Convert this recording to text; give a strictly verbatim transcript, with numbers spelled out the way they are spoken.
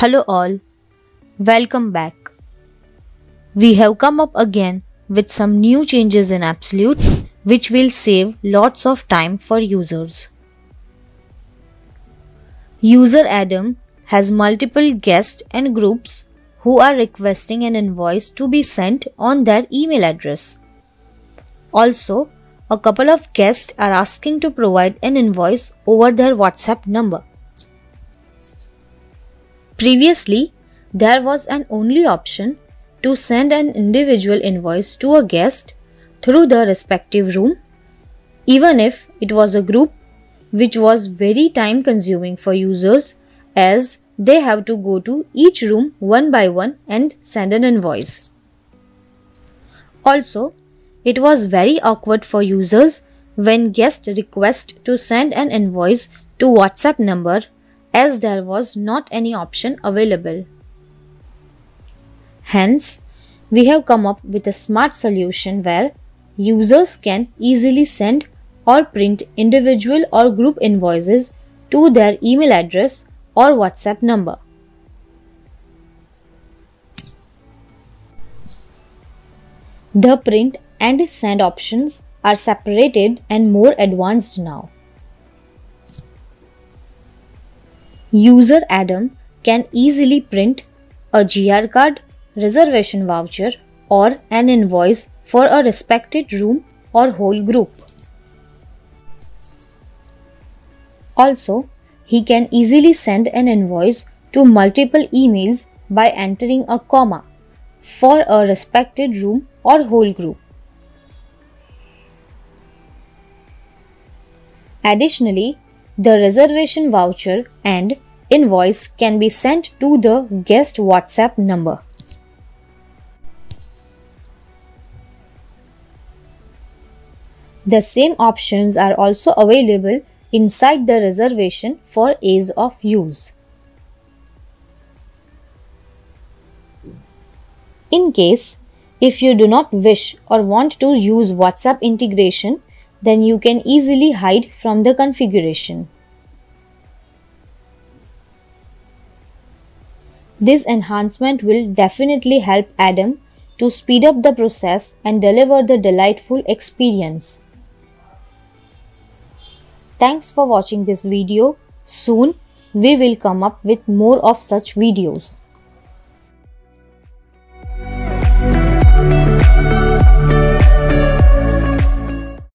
Hello all, welcome back. We have come up again with some new changes in Absolute which will save lots of time for users. User Adam has multiple guests and groups who are requesting an invoice to be sent on their email address. Also, a couple of guests are asking to provide an invoice over their WhatsApp number. Previously, there was an only option to send an individual invoice to a guest through the respective room, even if it was a group, which was very time consuming for users as they have to go to each room one by one and send an invoice. Also, it was very awkward for users when guests request to send an invoice to WhatsApp number, as there was not any option available. Hence, we have come up with a smart solution where users can easily send or print individual or group invoices to their email address or WhatsApp number. The print and send options are separated and more advanced now. User Adam can easily print a G R card, reservation voucher, or an invoice for a respected room or whole group. Also, he can easily send an invoice to multiple emails by entering a comma for a respected room or whole group. Additionally, the reservation voucher and invoice can be sent to the guest WhatsApp number. The same options are also available inside the reservation for ease of use. In case, if you do not wish or want to use WhatsApp integration, then you can easily hide from the configuration. This enhancement will definitely help Adam to speed up the process and deliver the delightful experience. Thanks for watching this video. Soon we will come up with more of such videos.